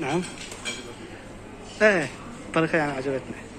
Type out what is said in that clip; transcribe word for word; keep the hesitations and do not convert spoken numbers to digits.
نعم ايه الطريقه يعني عجبتني.